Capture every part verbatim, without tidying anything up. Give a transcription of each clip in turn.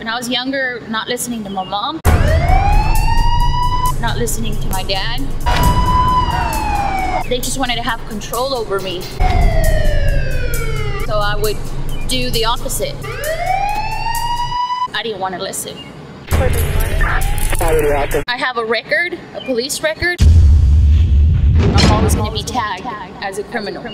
When I was younger, not listening to my mom, not listening to my dad. They just wanted to have control over me. So I would do the opposite. I didn't want to listen. I have a record, a police record. I'm always going to be tagged as a criminal.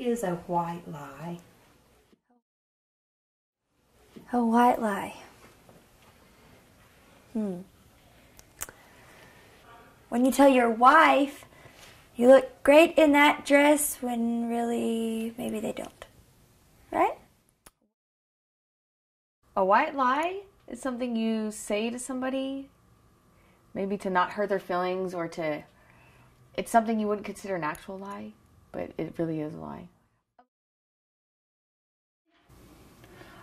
Is a white lie. A white lie. Hmm. When you tell your wife you look great in that dress when really maybe they don't. Right? A white lie is something you say to somebody, maybe to not hurt their feelings or to, it's something you wouldn't consider an actual lie, but it really is a lie.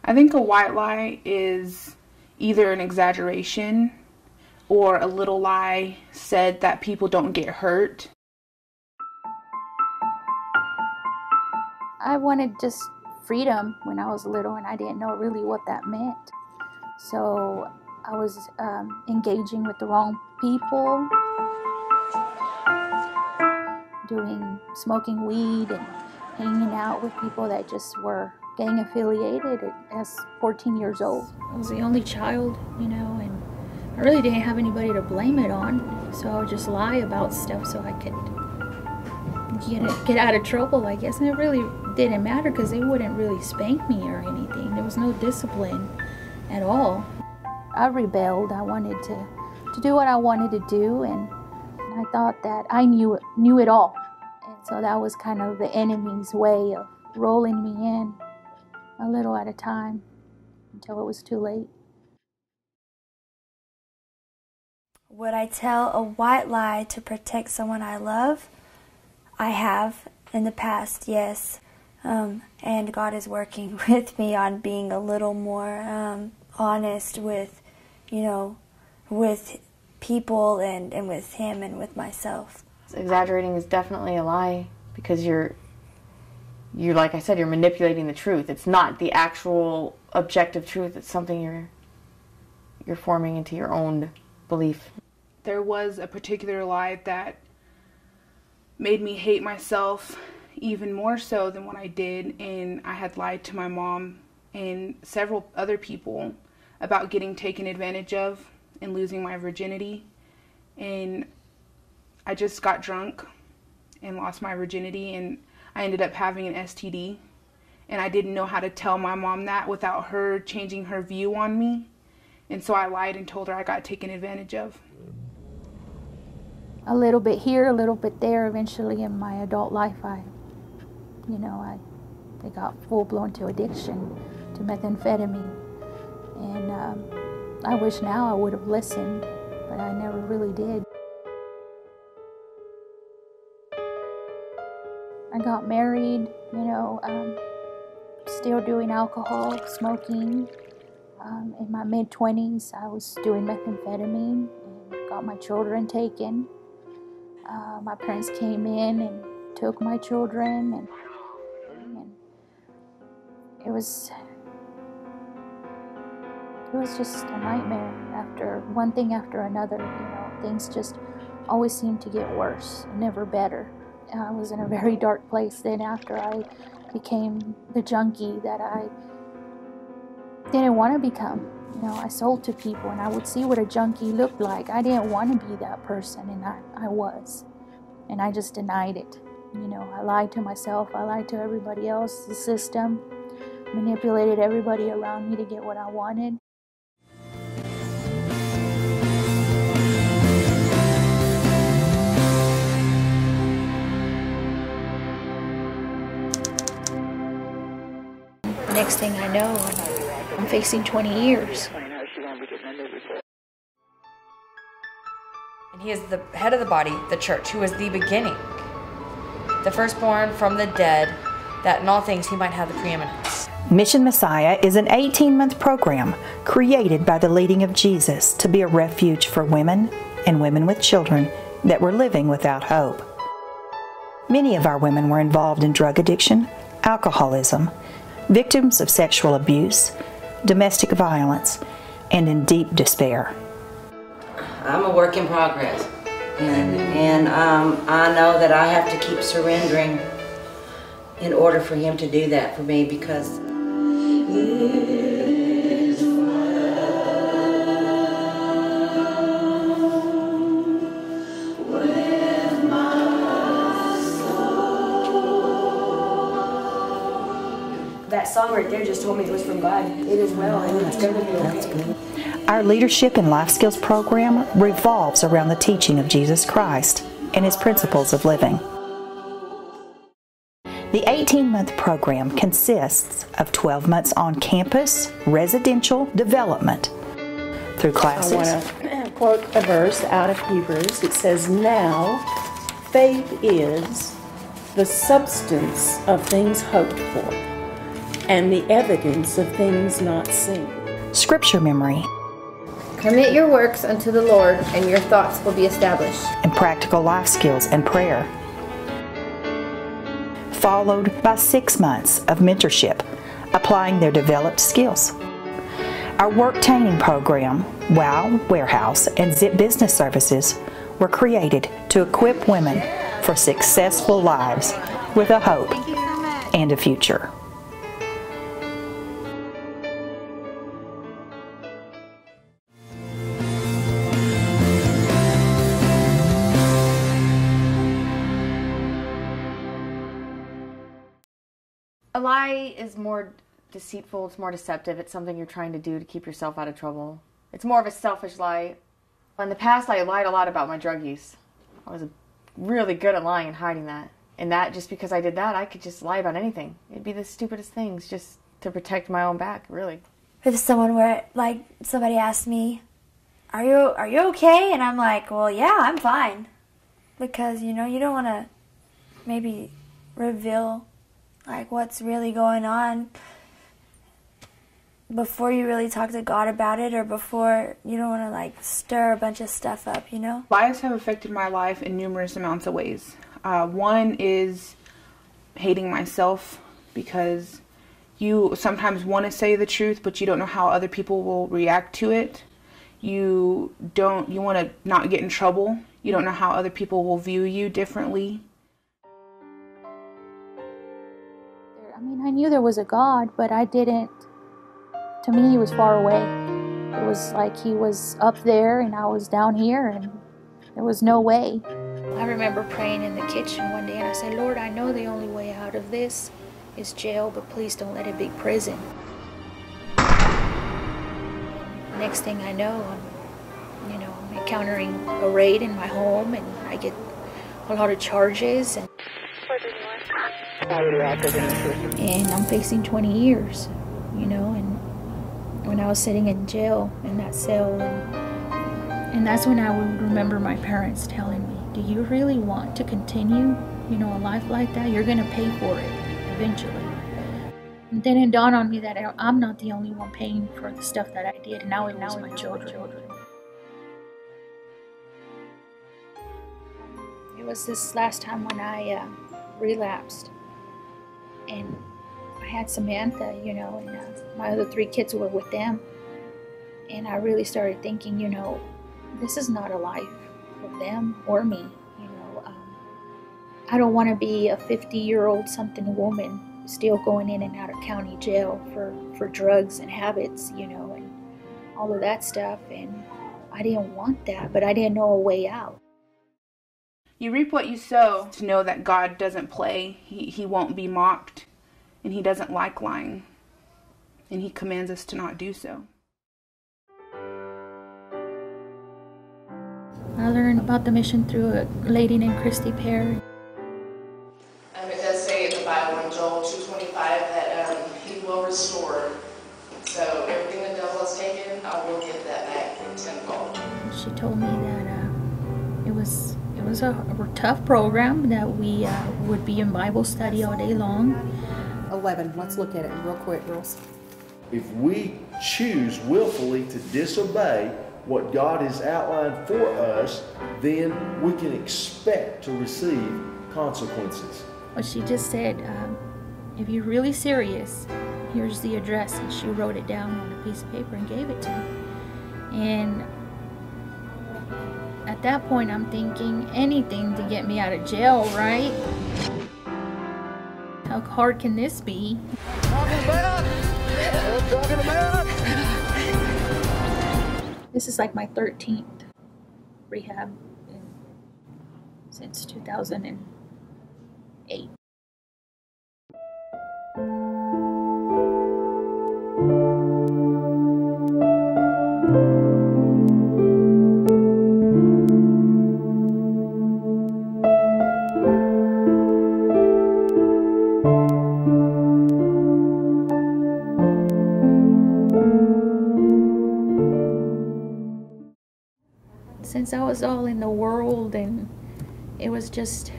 I think a white lie is either an exaggeration or a little lie said that people don't get hurt. I wanted just freedom when I was little, and I didn't know really what that meant. So I was um, engaging with the wrong people, doing smoking weed and hanging out with people that just were gang affiliated as fourteen years old. I was the only child, you know, and I really didn't have anybody to blame it on, so I would just lie about stuff so I could get, it, get out of trouble, I guess. And it really didn't matter because they wouldn't really spank me or anything. There was no discipline at all. I rebelled. I wanted to, to do what I wanted to do, and I thought that I knew it, knew it all. And so that was kind of the enemy's way of rolling me in, a little at a time, until it was too late. Would I tell a white lie to protect someone I love? I have in the past, yes. Um, and God is working with me on being a little more um, honest with, you know, with people and, and with Him and with myself. Exaggerating is definitely a lie because you're You, like I said, you're manipulating the truth. It's not the actual objective truth. It's something you're, you're forming into your own belief. There was a particular lie that made me hate myself even more so than what I did, and I had lied to my mom and several other people about getting taken advantage of and losing my virginity. And I just got drunk and lost my virginity, and I ended up having an S T D, and I didn't know how to tell my mom that without her changing her view on me, and so I lied and told her I got taken advantage of. A little bit here, a little bit there. Eventually in my adult life, I, you know, I, I got full-blown to addiction, to methamphetamine, and um, I wish now I would have listened, but I never really did. I got married, you know, um, still doing alcohol, smoking. Um, in my mid twenties, I was doing methamphetamine and got my children taken. Uh, my parents came in and took my children, and it was it was just a nightmare after one thing after another. You know, things just always seemed to get worse, never better. I was in a very dark place. Then after I became the junkie that I didn't want to become. You know, I sold to people, and I would see what a junkie looked like. I didn't want to be that person, and I, I was. And I just denied it. You know, I lied to myself. I lied to everybody else, the system. Manipulated everybody around me to get what I wanted. Next thing I know, I'm, I'm facing twenty years. And he is the head of the body, the church, who is the beginning, the firstborn from the dead, that in all things he might have the preeminence. Mission Messiah is an eighteen-month program created by the leading of Jesus to be a refuge for women and women with children that were living without hope. Many of our women were involved in drug addiction, alcoholism, victims of sexual abuse, domestic violence, and in deep despair. I'm a work in progress, and, and um, I know that I have to keep surrendering in order for Him to do that for me, because that song right there just told me it was from God. It is well, and it's going to be okay. Our Leadership and Life Skills program revolves around the teaching of Jesus Christ and His principles of living. The eighteen-month program consists of twelve months on campus residential development through classes. I want to quote a verse out of Hebrews. It says, "Now faith is the substance of things hoped for, and the evidence of things not seen." Scripture memory. Commit your works unto the Lord, and your thoughts will be established. And practical life skills and prayer. Followed by six months of mentorship, applying their developed skills. Our work training program, WOW Warehouse and Zip Business Services, were created to equip women for successful lives with a hope and a future. A lie is more deceitful, it's more deceptive, it's something you're trying to do to keep yourself out of trouble. It's more of a selfish lie. In the past, I lied a lot about my drug use. I was really good at lying and hiding that. And that, just because I did that, I could just lie about anything. It'd be the stupidest things, just to protect my own back, really. With someone where, like, somebody asked me, are you, are you okay? And I'm like, well, yeah, I'm fine. Because, you know, you don't want to maybe reveal like what's really going on before you really talk to God about it, or before, you don't want to like stir a bunch of stuff up, you know? Lies have affected my life in numerous amounts of ways. Uh, one is hating myself, because you sometimes want to say the truth, but you don't know how other people will react to it. You don't, you want to not get in trouble. You don't know how other people will view you differently. I mean, I knew there was a God, but I didn't. To me, He was far away. It was like He was up there and I was down here, and there was no way. I remember praying in the kitchen one day, and I said, Lord, I know the only way out of this is jail, but please don't let it be prison. Next thing I know, I'm, you know, I'm encountering a raid in my home, and I get a lot of charges. And And I'm facing twenty years, you know, and when I was sitting in jail, in that cell, and, and that's when I would remember my parents telling me, do you really want to continue, you know, a life like that? You're going to pay for it eventually. And then it dawned on me that I'm not the only one paying for the stuff that I did, and now it was my children. It was this last time when I uh, relapsed. And I had Samantha, you know, and uh, my other three kids were with them. And I really started thinking, you know, this is not a life for them or me. You know, um, I don't want to be a fifty-year-old something woman still going in and out of county jail for, for drugs and habits, you know, and all of that stuff. And I didn't want that, but I didn't know a way out. You reap what you sow. To know that God doesn't play. He, he won't be mocked, and he doesn't like lying. And he commands us to not do so. I learned about the mission through a lady named Christy Perry. Joel two twenty-five that um, he will restore. So everything the devil has taken, I will give that back tenfold. She told me that uh, it was it was a tough program, that we uh, would be in Bible study all day long. eleven, let's look at it real quick, girls. If we choose willfully to disobey what God has outlined for us, then we can expect to receive consequences. Well, she just said, um, if you're really serious, here's the address. And she wrote it down on a piece of paper and gave it to me. And at that point, I'm thinking, anything to get me out of jail, right? How hard can this be? Talking about it. Talking about it. This is like my thirteenth rehab in, since two thousand eight. Since I was all in the world, and it was just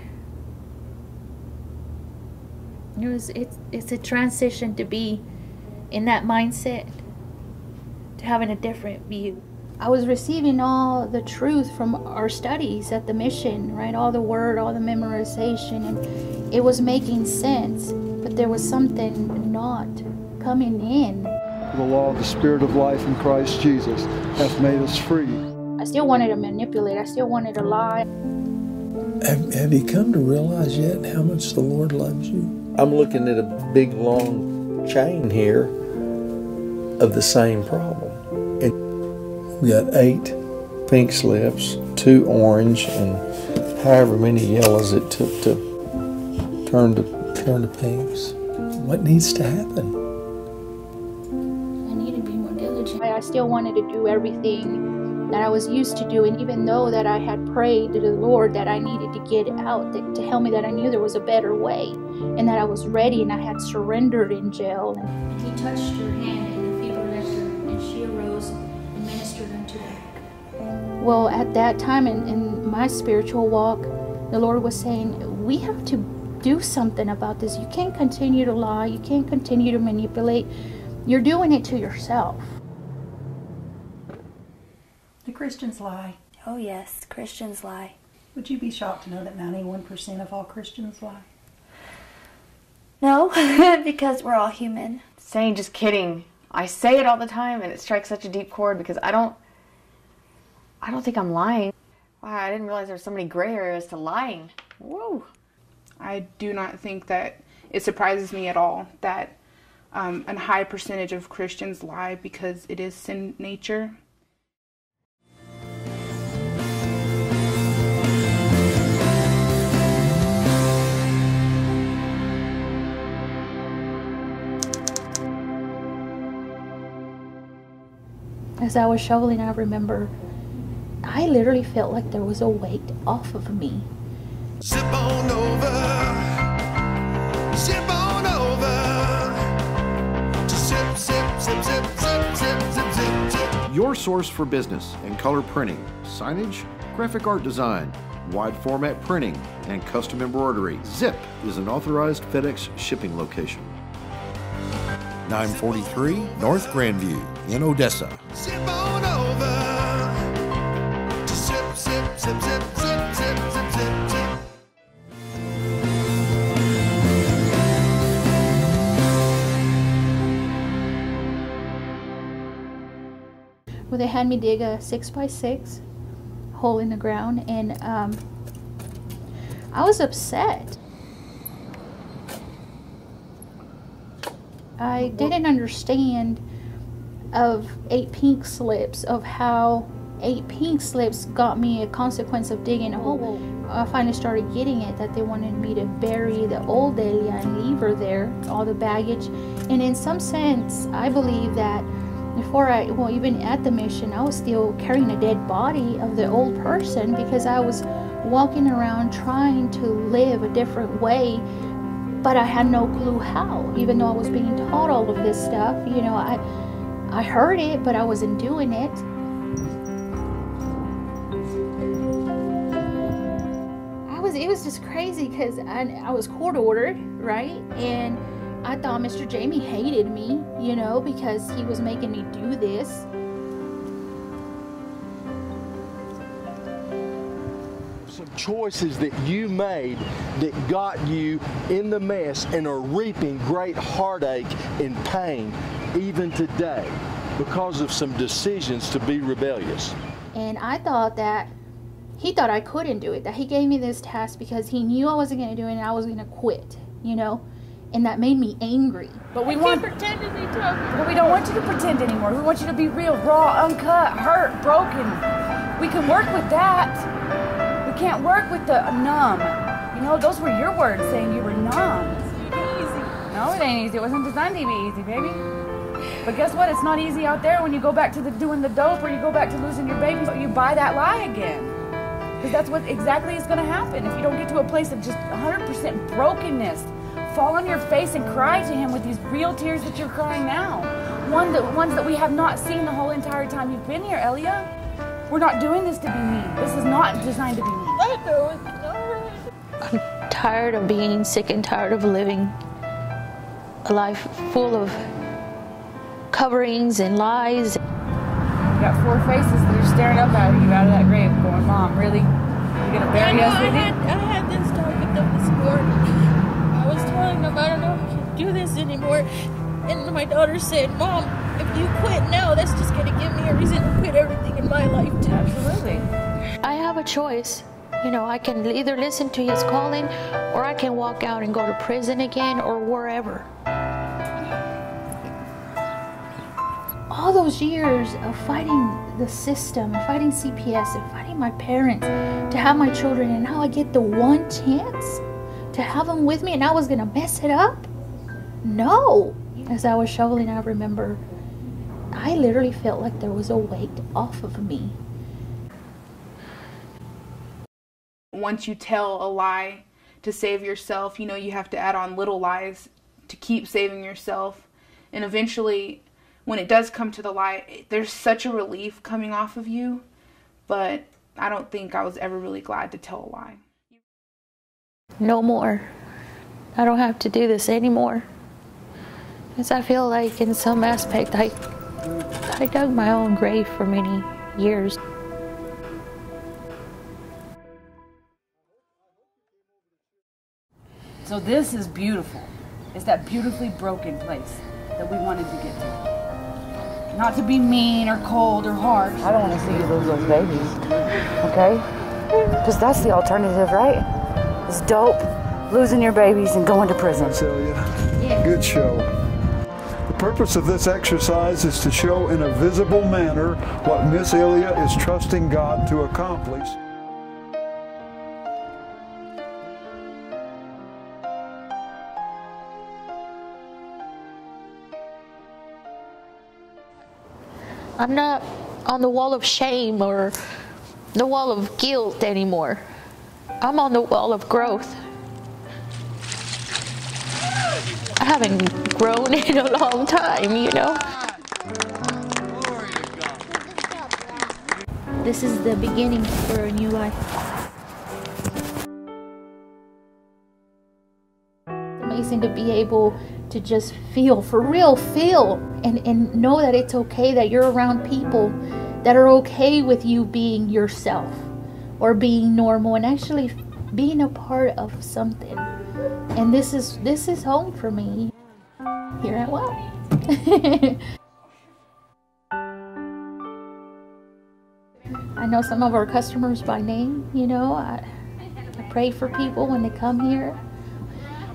It was, it's, it's a transition to be in that mindset, to having a different view. I was receiving all the truth from our studies at the mission, right? All the word, all the memorization, and it was making sense, but there was something not coming in. The law of the Spirit of life in Christ Jesus hath made us free. I still wanted to manipulate, I still wanted to lie. Have, have you come to realize yet how much the Lord loves you? I'm looking at a big, long chain here of the same problem. And we got eight pink slips, two orange, and however many yellows it took to turn to, turn to pinks. What needs to happen? I need to be more diligent. I still wanted to do everything that I was used to doing, even though that I had prayed to the Lord that I needed to get out, that, to help me, that I knew there was a better way. And that I was ready, and I had surrendered in jail. And he touched her hand, and the fever left her, and she arose and ministered unto her. Well, at that time in, in my spiritual walk, the Lord was saying, we have to do something about this. You can't continue to lie. You can't continue to manipulate. You're doing it to yourself. Do Christians lie? Oh, yes, Christians lie. Would you be shocked to know that ninety-one percent of all Christians lie? No, because we're all human. Saying just kidding. I say it all the time, and it strikes such a deep chord because I don't, I don't think I'm lying. Wow, I didn't realize there were so many gray areas to lying. Whoa. I do not think that it surprises me at all that um, a high percentage of Christians lie, because it is sin nature. As I was shoveling, I remember I literally felt like there was a weight off of me. Zip on over, zip on over, just zip, zip, zip, zip, zip, zip, zip, zip, zip. Your source for business in color printing, signage, graphic art design, wide format printing, and custom embroidery. Zip is an authorized FedEx shipping location. nine forty-three North Grandview in Odessa. Zip on over. Just zip, zip, zip, zip, zip, zip, zip, zip, zip. where they had me dig a six by six hole in the ground, and um, I was upset. I didn't understand of eight pink slips, of how eight pink slips got me a consequence of digging a hole. I finally started getting it, that they wanted me to bury the old Elia and leave her there, all the baggage. And in some sense, I believe that before I, well, even at the mission, I was still carrying a dead body of the old person, because I was walking around trying to live a different way, but I had no clue how. Even though I was being taught all of this stuff, you know, I, I heard it, but I wasn't doing it. I was, it was just crazy, because I, I was court ordered, right? And I thought Mister Jamie hated me, you know, because he was making me do this. Some choices that you made that got you in the mess and are reaping great heartache and pain even today because of some decisions to be rebellious. And I thought that he thought I couldn't do it, that he gave me this task because he knew I wasn't going to do it and I was going to quit, you know? And that made me angry. But we want pretend to be tough. But we don't want you to pretend anymore. We want you to be real, raw, uncut, hurt, broken. We can work with that. We can't work with the numb. You know, those were your words, saying you were numb. It ain't easy. No, it ain't easy. It wasn't designed to be easy, baby. But guess what? It's not easy out there when you go back to the doing the dope, or you go back to losing your baby. So you buy that lie again. Because that's what exactly is going to happen if you don't get to a place of just one hundred percent brokenness. Fall on your face and cry to him with these real tears that you're crying now. One that, ones that we have not seen the whole entire time you've been here, Elia. We're not doing this to be mean. This is not designed to be mean. I'm tired of being sick and tired of living a life full of coverings and lies. You got four faces that are staring up at you out of that grave going, Mom, really? You're going to bury us? I had, I had this talk with them this morning. I don't know if I can do this anymore. And my daughter said, Mom, if you quit now, that's just going to give me a reason to quit everything in my life too. Absolutely. I have a choice. You know, I can either listen to his calling, or I can walk out and go to prison again, or wherever. All those years of fighting the system, fighting C P S, and fighting my parents to have my children, and now I get the one chance to have them with me, and I was gonna mess it up? No. As I was shoveling, I remember I literally felt like there was a weight off of me. Once you tell a lie to save yourself, you know, you have to add on little lies to keep saving yourself. And eventually, when it does come to the lie, there's such a relief coming off of you, but I don't think I was ever really glad to tell a lie. No more. I don't have to do this anymore. Because I feel like in some aspect I, I dug my own grave for many years. So this is beautiful. It's that beautifully broken place that we wanted to get to. Not to be mean or cold or harsh. I don't want to see you lose those babies, okay? Because that's the alternative, right? It's dope, losing your babies and going to prison. Thanks, Elia. Yeah. Good show. The purpose of this exercise is to show in a visible manner what Miss Elia is trusting God to accomplish. I'm not on the wall of shame or the wall of guilt anymore. I'm on the wall of growth. I haven't grown in a long time, you know? This is the beginning for a new life. It's amazing to be able to just feel, for real, feel, and, and know that it's okay that you're around people that are okay with you being yourself, or being normal, and actually being a part of something. And this is this is home for me here at WOW. know some of our customers by name, you know. I, I pray for people when they come here.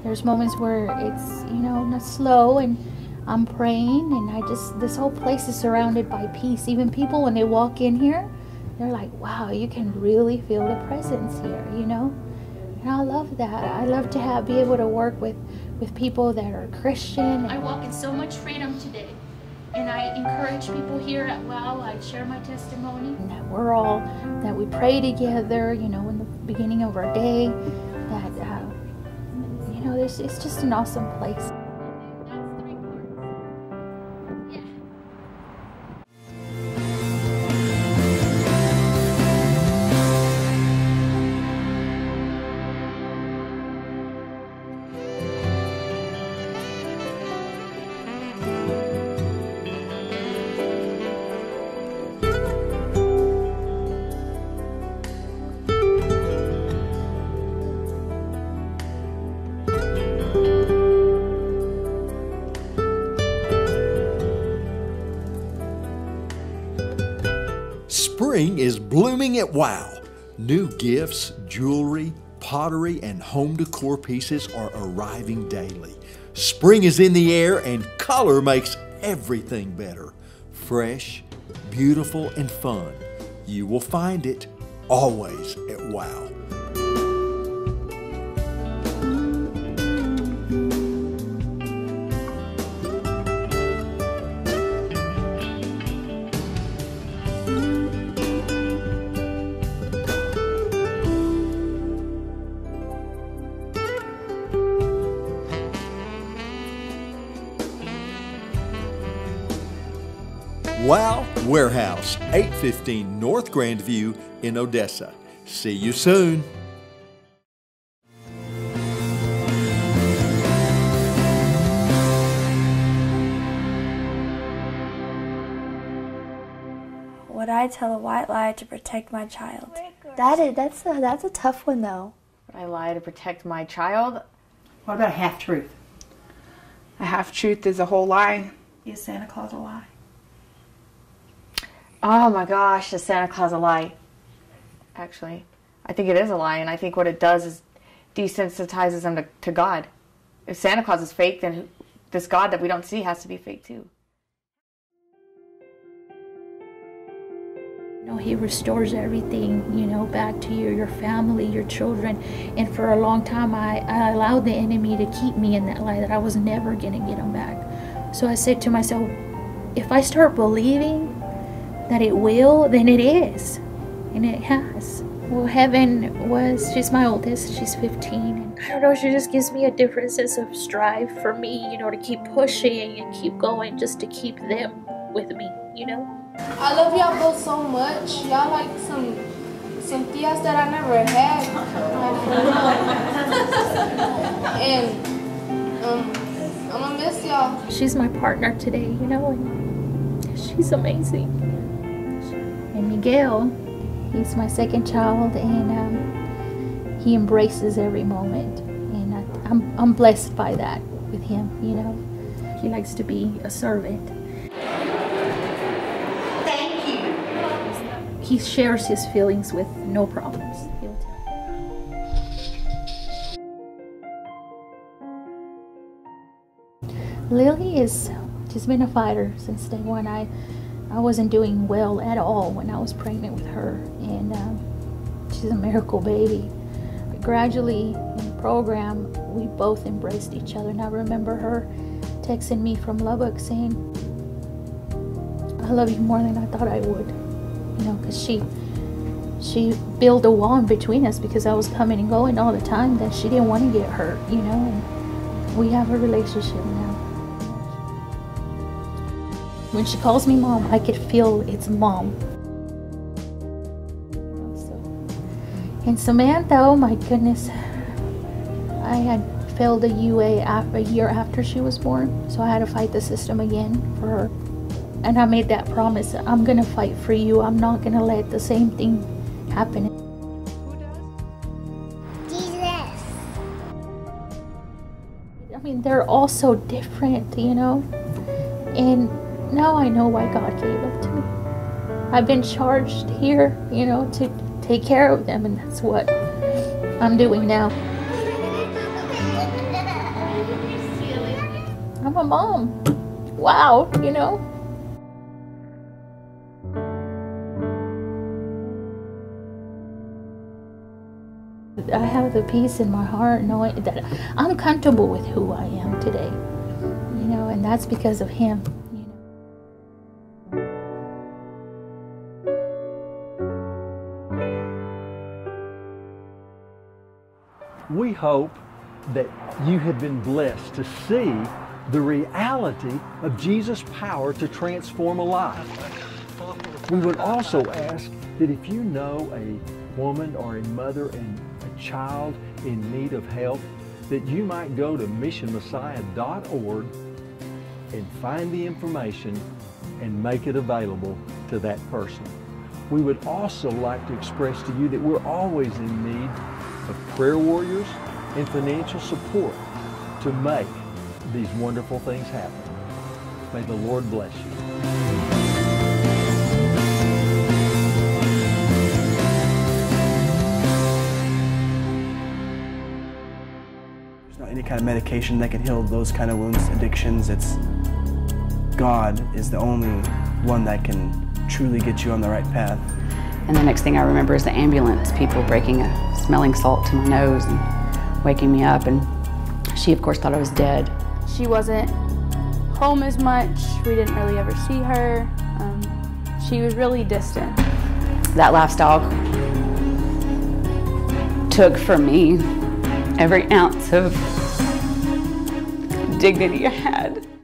There's moments where it's, you know, not slow, and I'm praying, and I just, this whole place is surrounded by peace. Even people, when they walk in here, they're like, wow, you can really feel the presence here, you know. And I love that. I love to have, be able to work with, with people that are Christian. I walk in so much freedom today. And I encourage people here at WOW. I share my testimony. And that we're all, that we pray together, you know, in the beginning of our day. That, uh, you know, it's just an awesome place. Spring is blooming at WOW. New gifts, jewelry, pottery, and home decor pieces are arriving daily. Spring is in the air, and color makes everything better. Fresh, beautiful, and fun. You will find it always at WOW. WOW Warehouse, eight fifteen North Grandview in Odessa. See you soon. Would I tell a white lie to protect my child? That is, that's, a, that's a tough one, though. Would I lie to protect my child? What about a half-truth? A half-truth is a whole lie. Is Santa Claus a lie? Oh my gosh, is Santa Claus a lie? Actually, I think it is a lie, and I think what it does is desensitizes them to, to God. If Santa Claus is fake, then this God that we don't see has to be fake too. You know, He restores everything, you know, back to you, your family, your children. And for a long time, I, I allowed the enemy to keep me in that lie that I was never going to get them back. So I said to myself, if I start believing that it will, then it is, and it has. Well, Heaven was, she's my oldest, she's fifteen. I don't know, she just gives me a different sense of strive for me, you know, to keep pushing and keep going, just to keep them with me, you know? I love y'all both so much. Y'all like some, some tias that I never had. and um, I'm gonna miss y'all. She's my partner today, you know, and she's amazing. And Miguel, he's my second child, and um, he embraces every moment, and I, I'm, I'm blessed by that with him, you know. He likes to be a servant. Thank you. He shares his feelings with no problems. He'll tell. Lily is, she's been a fighter since day one. I, I wasn't doing well at all when I was pregnant with her, and um, she's a miracle baby. But gradually in the program, we both embraced each other, and I remember her texting me from Lubbock saying, I love you more than I thought I would, you know, because she, she built a wall in between us because I was coming and going all the time that she didn't want to get hurt, you know, and we have a relationship now. When she calls me Mom, I could feel it's Mom. And Samantha, oh my goodness. I had failed a U A a year after she was born, so I had to fight the system again for her. And I made that promise, I'm gonna fight for you. I'm not gonna let the same thing happen. Jesus. I mean, they're all so different, you know? And now I know why God gave them to me. I've been charged here, you know, to take care of them, and that's what I'm doing now. I'm a mom. Wow, you know. I have the peace in my heart knowing that I'm comfortable with who I am today, you know, and that's because of him. We hope that you have been blessed to see the reality of Jesus' power to transform a life. We would also ask that if you know a woman or a mother and a child in need of help, that you might go to mission messiah dot org and find the information and make it available to that person. We would also like to express to you that we're always in need of prayer warriors and financial support to make these wonderful things happen. May the Lord bless you. There's not any kind of medication that can heal those kind of wounds, addictions. It's God is the only one that can truly get you on the right path. And the next thing I remember is the ambulance people breaking a smelling salt to my nose and waking me up, and she of course thought I was dead. She wasn't home as much. We didn't really ever see her. Um, she was really distant. That lifestyle took from me every ounce of dignity I had.